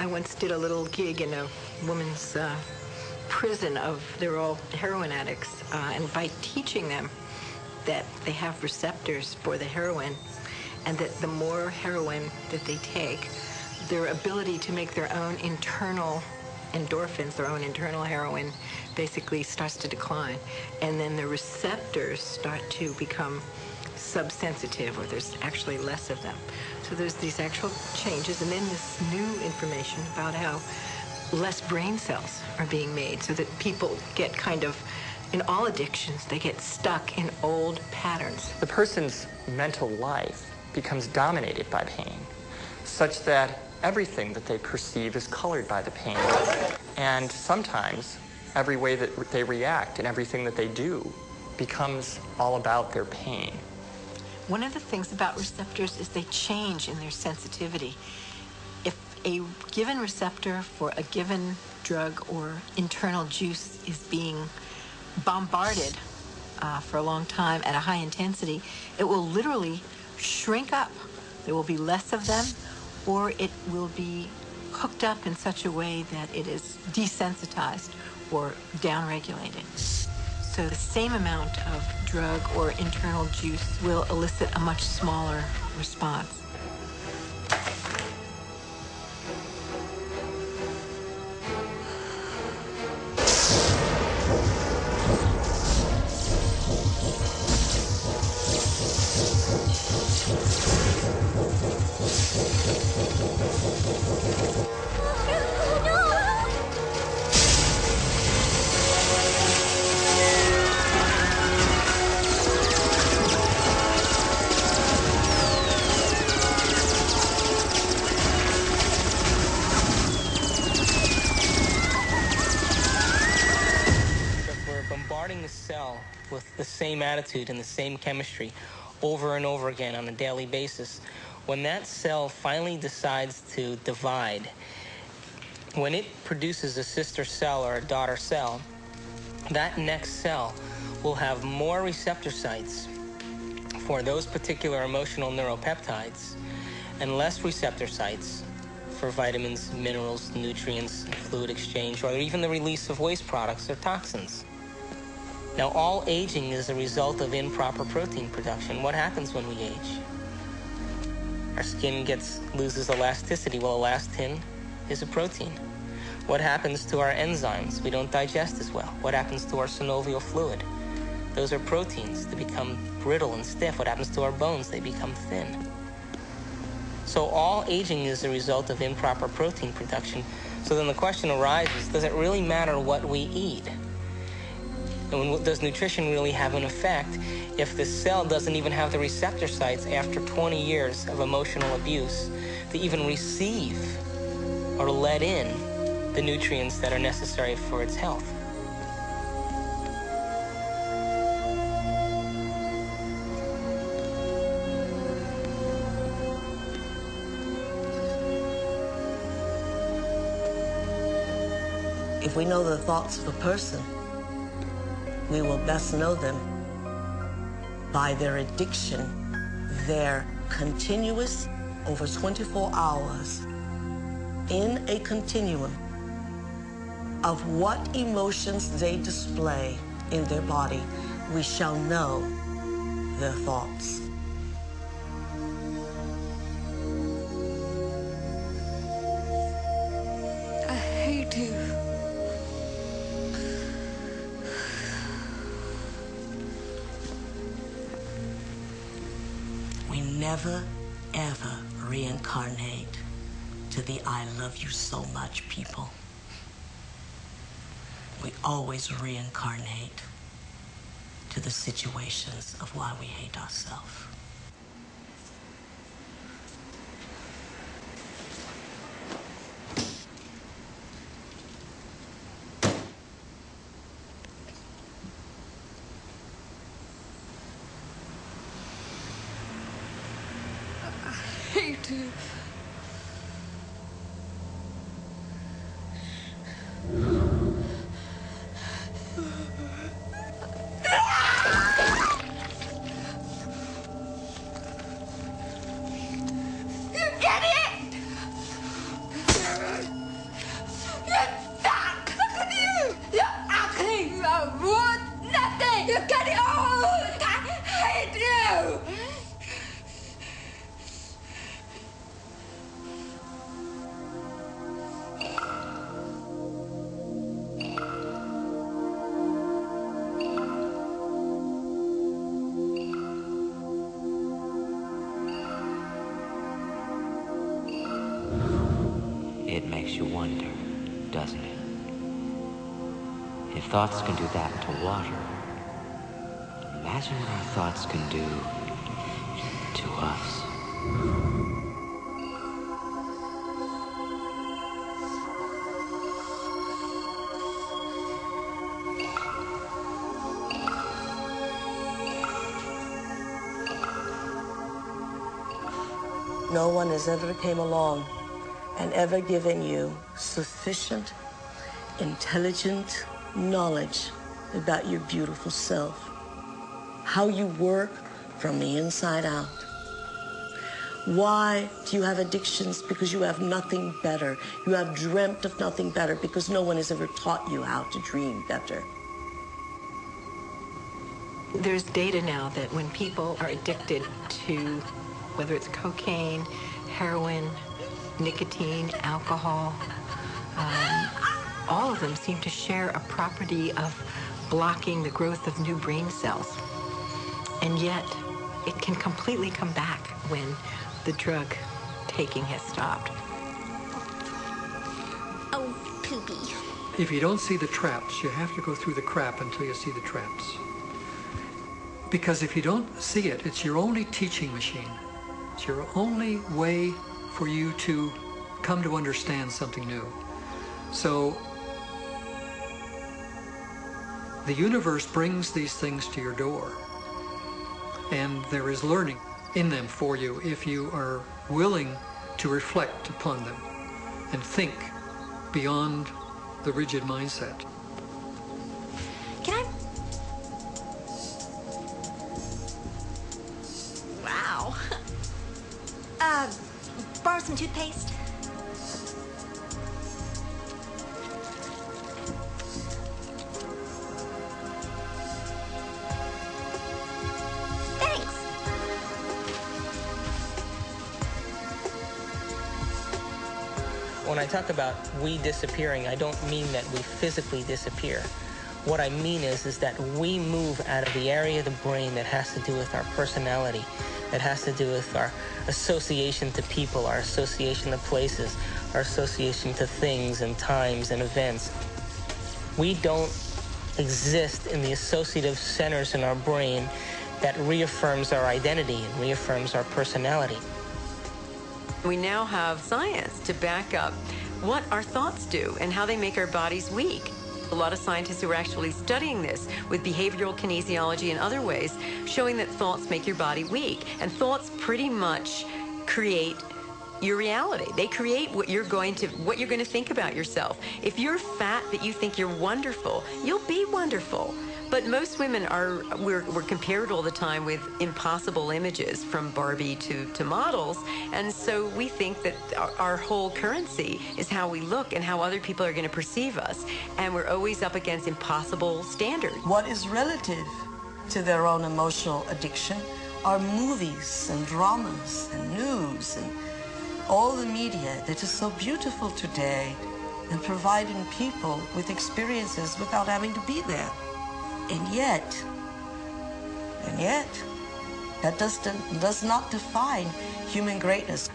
I once did a little gig in a woman's prison of, they're all heroin addicts, and by teaching them that they have receptors for the heroin, and that the more heroin that they take, their ability to make their own internal endorphins, their own internal heroin, basically starts to decline. And then the receptors start to become subsensitive, or there's actually less of them. So there's these actual changes, and then this new information about how less brain cells are being made, so that people get kind of, in all addictions, they get stuck in old patterns. The person's mental life becomes dominated by pain, such that everything that they perceive is colored by the pain. And sometimes, every way that they react and everything that they do becomes all about their pain. One of the things about receptors is they change in their sensitivity. If a given receptor for a given drug or internal juice is being bombarded for a long time at a high intensity, it will literally shrink up. There will be less of them, or it will be hooked up in such a way that it is desensitized or downregulated. So the same amount of drug or internal juice will elicit a much smaller response. With the same attitude and the same chemistry over and over again on a daily basis, when that cell finally decides to divide, when it produces a sister cell or a daughter cell, that next cell will have more receptor sites for those particular emotional neuropeptides and less receptor sites for vitamins, minerals, nutrients, fluid exchange, or even the release of waste products or toxins. Now, all aging is a result of improper protein production. What happens when we age? Our skin loses elasticity. Well, elastin is a protein. What happens to our enzymes? We don't digest as well. What happens to our synovial fluid? Those are proteins. They become brittle and stiff. What happens to our bones? They become thin. So all aging is a result of improper protein production. So then the question arises, does it really matter what we eat? And does nutrition really have an effect if the cell doesn't even have the receptor sites after 20 years of emotional abuse to even receive or let in the nutrients that are necessary for its health? If we know the thoughts of a person, we will best know them by their addiction, their continuous, over 24 hours, in a continuum of what emotions they display in their body. We shall know their thoughts. I hate you. Never, ever reincarnate to the I love you so much people. We always reincarnate to the situations of why we hate ourselves. It makes you wonder, doesn't it? If thoughts can do that to water, imagine what our thoughts can do to us. No one has ever came along and ever given you sufficient, intelligent knowledge about your beautiful self, how you work from the inside out. Why do you have addictions? Because you have nothing better. You have dreamt of nothing better because no one has ever taught you how to dream better. There's data now that when people are addicted to whether it's cocaine, heroin, nicotine, alcohol, all of them seem to share a property of blocking the growth of new brain cells. And yet, it can completely come back when the drug taking has stopped. Oh, poopy. If you don't see the traps, you have to go through the crap until you see the traps. Because if you don't see it, it's your only teaching machine. It's your only way for you to come to understand something new. So the universe brings these things to your door, and there is learning in them for you if you are willing to reflect upon them and think beyond the rigid mindset. Borrow some toothpaste? Thanks! When I talk about we disappearing, I don't mean that we physically disappear. What I mean is that we move out of the area of the brain that has to do with our personality. It has to do with our association to people, our association to places, our association to things and times and events. We don't exist in the associative centers in our brain that reaffirms our identity and reaffirms our personality. We now have science to back up what our thoughts do and how they make our bodies weak. A lot of scientists who are actually studying this with behavioral kinesiology and other ways, showing that thoughts make your body weak. And thoughts pretty much create your reality. They create what you're going to think about yourself. If you're fat, that you think you're wonderful, you'll be wonderful. But most women are, we're compared all the time with impossible images from Barbie to models. And so we think that our whole currency is how we look and how other people are going to perceive us. And we're always up against impossible standards. What is relative to their own emotional addiction are movies and dramas and news and all the media that is so beautiful today and providing people with experiences without having to be there. And yet, that does not define human greatness.